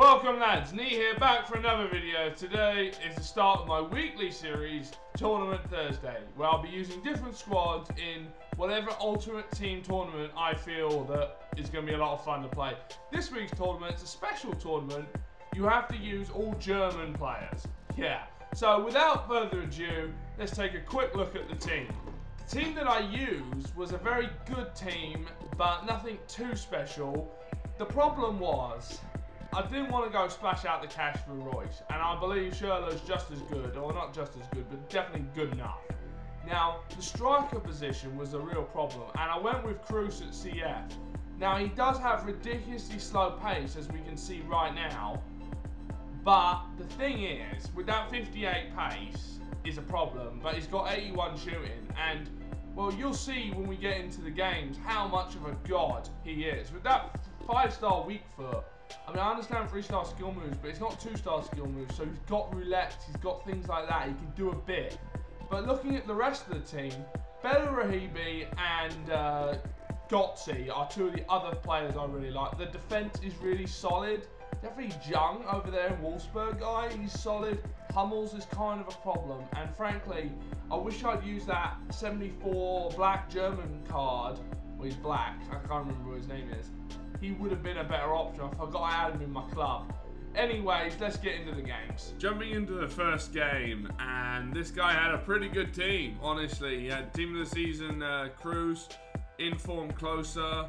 Welcome lads, Nee here, back for another video. Today is the start of my weekly series, Tournament Thursday, where I'll be using different squads in whatever ultimate team tournament I feel that is going to be a lot of fun to play. This week's tournament is a special tournament. You have to use all German players. Yeah. So without further ado, let's take a quick look at the team. The team that I used was a very good team, but nothing too special. The problem was, I didn't want to go splash out the cash for Royce, and I believe Schürrle's just as good, or not just as good, but definitely good enough. Now, the striker position was a real problem, and I went with Kroos at CF. Now, he does have ridiculously slow pace, as we can see right now, but the thing is, with that 58 pace, is a problem, but he's got 81 shooting, and, well, you'll see when we get into the games how much of a god he is. With that 5-star weak foot, I mean, I understand 3-star skill moves, but it's not 2-star skill moves, so he's got roulettes, he's got things like that, he can do a bit. But looking at the rest of the team, Bellarabi and Gotze are two of the other players I really like. The defence is really solid. Definitely Jung over there in Wolfsburg, he's solid. Hummels is kind of a problem, and frankly, I wish I'd used that 74 black German card. Well, he's black, I can't remember what his name is. He would have been a better option. I forgot I had him in my club. Anyways, let's get into the games. Jumping into the first game, and this guy had a pretty good team, honestly. He had team of the season, Kroos, in-form closer,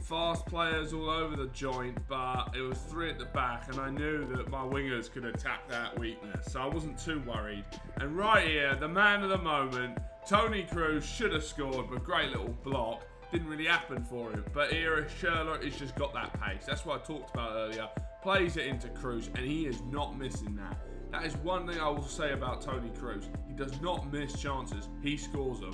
fast players all over the joint, but it was three at the back, and I knew that my wingers could attack that weakness, so I wasn't too worried. And right here, the man of the moment, Toni Kroos, should have scored, but great little block. Didn't really happen for him, but here Schürrle has just got that pace. That's what I talked about earlier. Plays it into Kroos, and he is not missing that. That is one thing I will say about Toni Kroos. He does not miss chances. He scores them.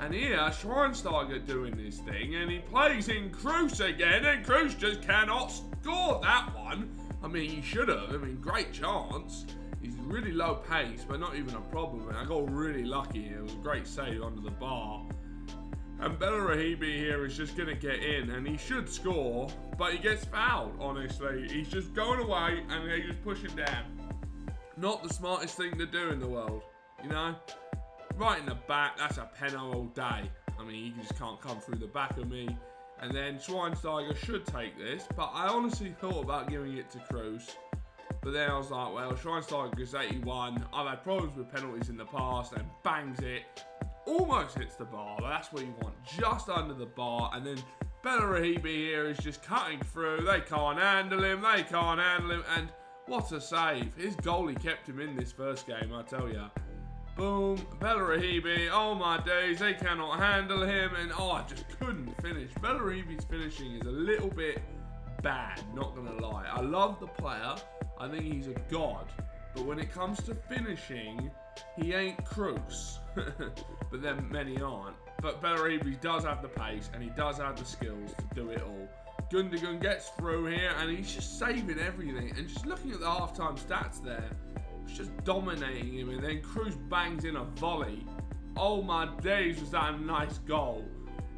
And here Schweinsteiger doing this thing, and he plays in Kroos again, and Kroos just cannot score that one. I mean, he should have. I mean, great chance. He's really low pace, but not even a problem. And I got really lucky. It was a great save under the bar. And Bellarabi here is just going to get in, and he should score, but he gets fouled, honestly. He's just going away, and they just push him down. Not the smartest thing to do in the world, you know? Right in the back, that's a penalty all day. I mean, he just can't come through the back of me. And then Schweinsteiger should take this, but I honestly thought about giving it to Kroos. But then I was like, well, Schweinsteiger's 81. I've had problems with penalties in the past, and bangs it. Almost hits the bar, but that's what you want, just under the bar. And then Bellarabi here is just cutting through. They can't handle him, and what a save. His goalie kept him in this first game, I tell you. Boom, Bellarabi, oh my days, they cannot handle him, and oh, I just couldn't finish. Bellarabi's finishing is a little bit bad, not gonna lie. I love the player, I think he's a god, but when it comes to finishing, he ain't Kroos. But then many aren't. But Bellarabi does have the pace, and he does have the skills to do it all. Gundogan gets through here, and he's just saving everything. And just looking at the half-time stats there, it's just dominating him. And then Kroos bangs in a volley. Oh my days, was that a nice goal.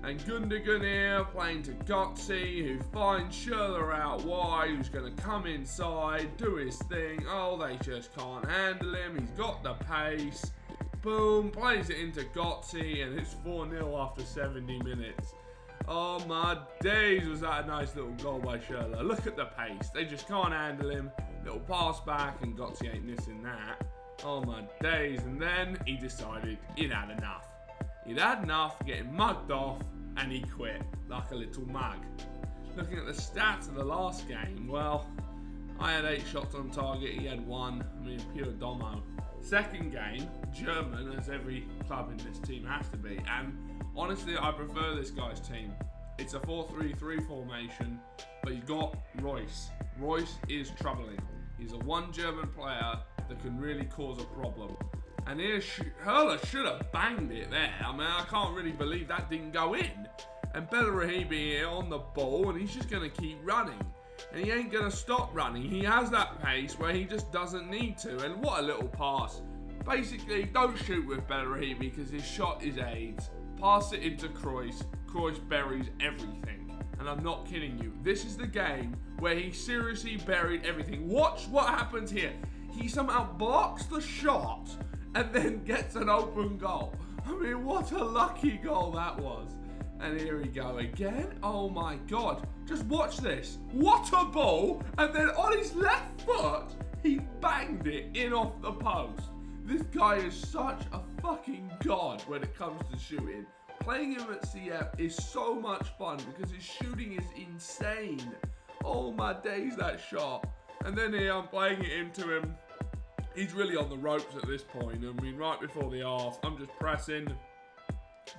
And Gundogan here playing to Gotze, who finds Schürrle out wide, who's going to come inside, do his thing. Oh, they just can't handle him. He's got the pace. Boom, plays it into Gotze, and it's 4-0 after 70 minutes. Oh my days, was that a nice little goal by Schürrle. Look at the pace. They just can't handle him. Little pass back, and Gotze ain't missing that. Oh my days. And then he decided he'd had enough. He'd had enough getting mugged off, and he quit like a little mug. Looking at the stats of the last game, well, I had 8 shots on target, he had 1. I mean, pure domo. Second game, German, as every club in this team has to be, and honestly, I prefer this guy's team. It's a 4-3-3 formation, but you've got Royce. Royce is troubling. He's a one German player that can really cause a problem. And here Schürrle should have banged it there. I mean, I can't really believe that didn't go in. And Bellarabi here on the ball, and he's just going to keep running. And he ain't going to stop running. He has that pace where he just doesn't need to. And what a little pass. Basically, don't shoot with Bellarabi because his shot is AIDS. Pass it into Kroos. Kroos buries everything. and I'm not kidding you. This is the game where he seriously buried everything. Watch what happens here. He somehow blocks the shot and then gets an open goal. I mean, what a lucky goal that was. And here we go again. Oh my God. Just watch this. What a ball. And then on his left foot, he banged it in off the post. This guy is such a fucking god when it comes to shooting. Playing him at CF is so much fun because his shooting is insane. Oh my days, that shot. And then here I'm playing it into him. He's really on the ropes at this point. I mean, right before the half, I'm just pressing.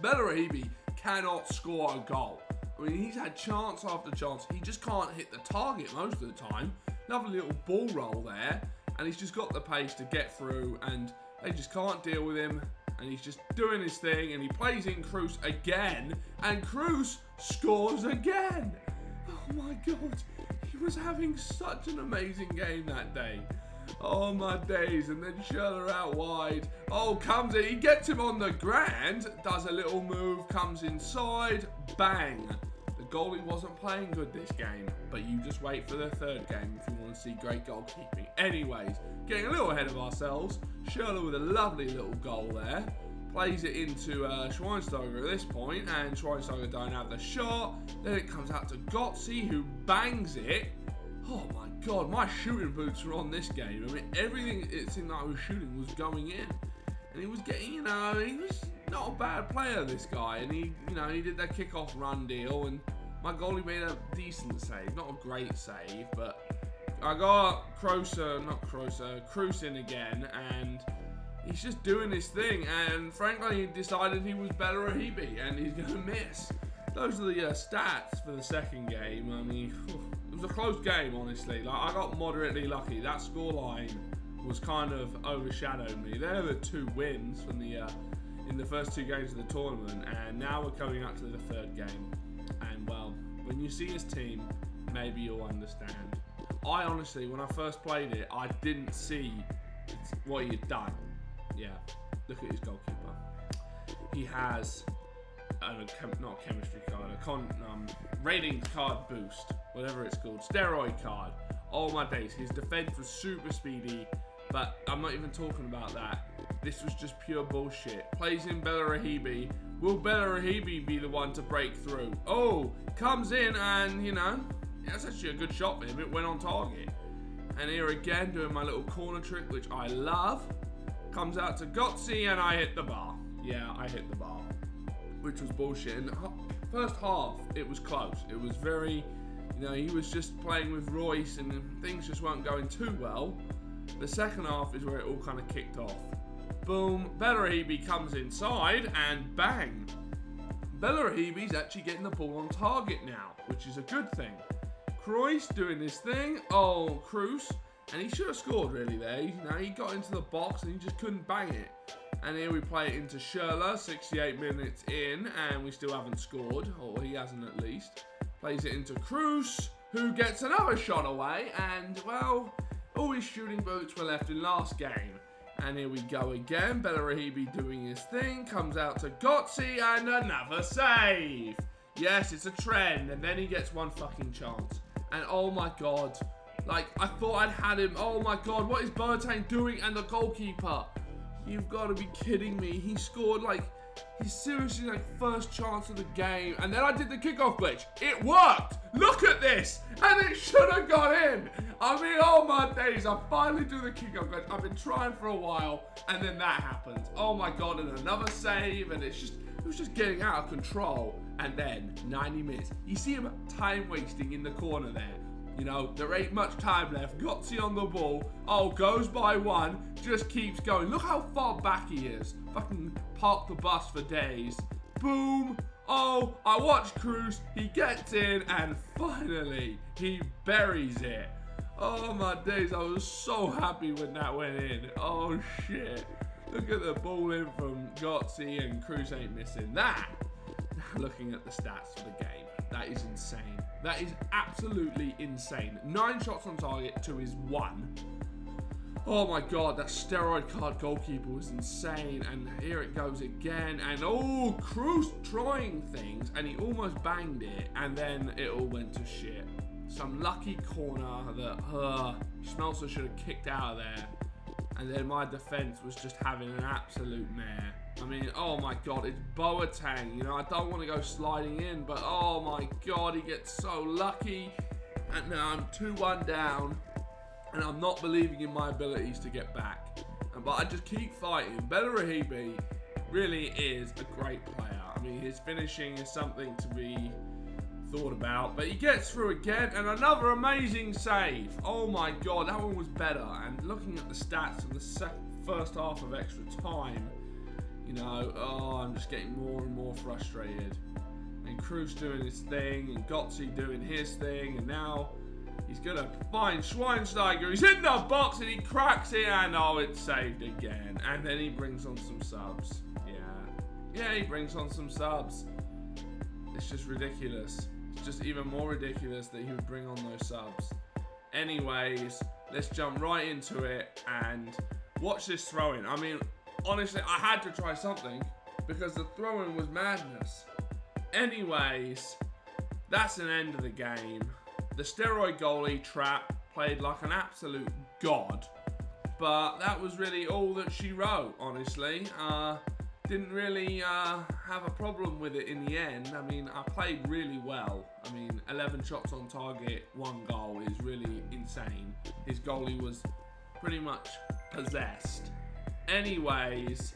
Bellarabi cannot score a goal. I mean, he's had chance after chance. He just can't hit the target most of the time. Lovely little ball roll there. And he's just got the pace to get through. And they just can't deal with him. And he's just doing his thing. And he plays in Kroos again. And Kroos scores again. Oh, my God. He was having such an amazing game that day. Oh, my days. And then Schürrle out wide. Oh, comes in. He gets him on the ground. Does a little move. Comes inside. Bang. The goalie wasn't playing good this game. But you just wait for the third game if you want to see great goalkeeping. Anyways, getting a little ahead of ourselves. Schürrle with a lovely little goal there. Plays it into Schweinsteiger at this point. And Schweinsteiger don't have the shot. Then it comes out to Gotze, who bangs it. Oh my God, my shooting boots were on this game. I mean, everything it seemed like I was shooting was going in. And he was getting, you know, he was not a bad player, this guy. And he, you know, he did that kickoff run deal. And my goalie made a decent save. Not a great save, but I got Kroos in again. And he's just doing his thing. And frankly, he decided he was better at Bellarabi. And he's going to miss. Those are the stats for the second game. I mean, it was a close game, honestly. Like, I got moderately lucky. That scoreline was kind of overshadowed me. There were two wins from the in the first two games of the tournament, and now we're coming up to the third game. And well, when you see his team, maybe you'll understand. I honestly, when I first played it, I didn't see what he had done. Yeah, look at his goalkeeper. He has. Not a chemistry card, ratings card boost, whatever it's called, steroid card. Oh my days, his defense was super speedy, but I'm not even talking about that. This was just pure bullshit. Plays in Bellarabi. Will Bellarabi be the one to break through? Oh, comes in and, you know, that's actually a good shot for him. It went on target. And here again, doing my little corner trick, which I love. Comes out to Gotze and I hit the bar. Yeah, I hit the bar. Which was bullshit. And first half, it was close. It was very, you know, he was just playing with Royce and things just weren't going too well. The second half is where it all kind of kicked off. Boom, Bellarabi comes inside and bang. Bellarabi's actually getting the ball on target now, which is a good thing. Kroos doing his thing. Oh, Kroos. And he should have scored really there. You know, he got into the box and he just couldn't bang it. And here we play it into Schürrle, 68 minutes in, and we still haven't scored, or he hasn't at least. Plays it into Kroos, who gets another shot away, and, well, all his shooting boots were left in last game. And here we go again, Bellarabi doing his thing, comes out to Gotze, and another save! Yes, it's a trend, and then he gets one fucking chance. And oh my God, like, I thought I'd had him. Oh my God, what is Boateng doing and the goalkeeper? You've got to be kidding me. He scored like his seriously like first chance of the game. And then I did the kickoff glitch. It worked. Look at this. And it should have got in. I mean, oh my days. I finally do the kickoff glitch. I've been trying for a while. And then that happens. Oh my God. And another save. And it's just, it was just getting out of control. And then 90 minutes. You see him time wasting in the corner there. You know, there ain't much time left. Gotze on the ball. Oh, goes by one. Just keeps going. Look how far back he is. Fucking park the bus for days. Boom. Oh, I watch Kroos. He gets in and finally he buries it. Oh, my days. I was so happy when that went in. Oh, shit. Look at the ball in from Gotze and Kroos ain't missing that. Looking at the stats for the game. That is insane. That is absolutely insane. 9 shots on target to his 1. Oh my god, that steroid card goalkeeper was insane. And here it goes again. And oh, Kroos trying things, and he almost banged it, and then it all went to shit. Some lucky corner that Schmelzer should have kicked out of there. And then my defense was just having an absolute mare. I mean, oh my god, it's Boateng. You know, I don't want to go sliding in, but oh my god, he gets so lucky. And now I'm 2-1 down, and I'm not believing in my abilities to get back. But I just keep fighting. Bellarabi really is a great player. I mean, his finishing is something to be thought about, but he gets through again, and another amazing save. Oh my god, that one was better. And looking at the stats of the first half of extra time, you know, oh, I'm just getting more and more frustrated. And Kroos doing his thing, and Gotze doing his thing, and now he's gonna find Schweinsteiger. He's in the box and he cracks it, and oh, it's saved again. And then he brings on some subs. Yeah, he brings on some subs. It's just ridiculous. It's just even more ridiculous that he would bring on those subs. Anyways, let's jump right into it and watch this throw-in. I mean, honestly, I had to try something because the throw-in was madness. Anyways, that's an end of the game. The steroid goalie, Trapp, played like an absolute god. But that was really all that she wrote, honestly. Didn't really have a problem with it in the end. I mean, I played really well. I mean, 11 shots on target, 1 goal is really insane. His goalie was pretty much possessed. Anyways,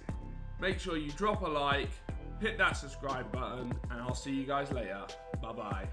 make sure you drop a like, hit that subscribe button, and I'll see you guys later. Bye-bye.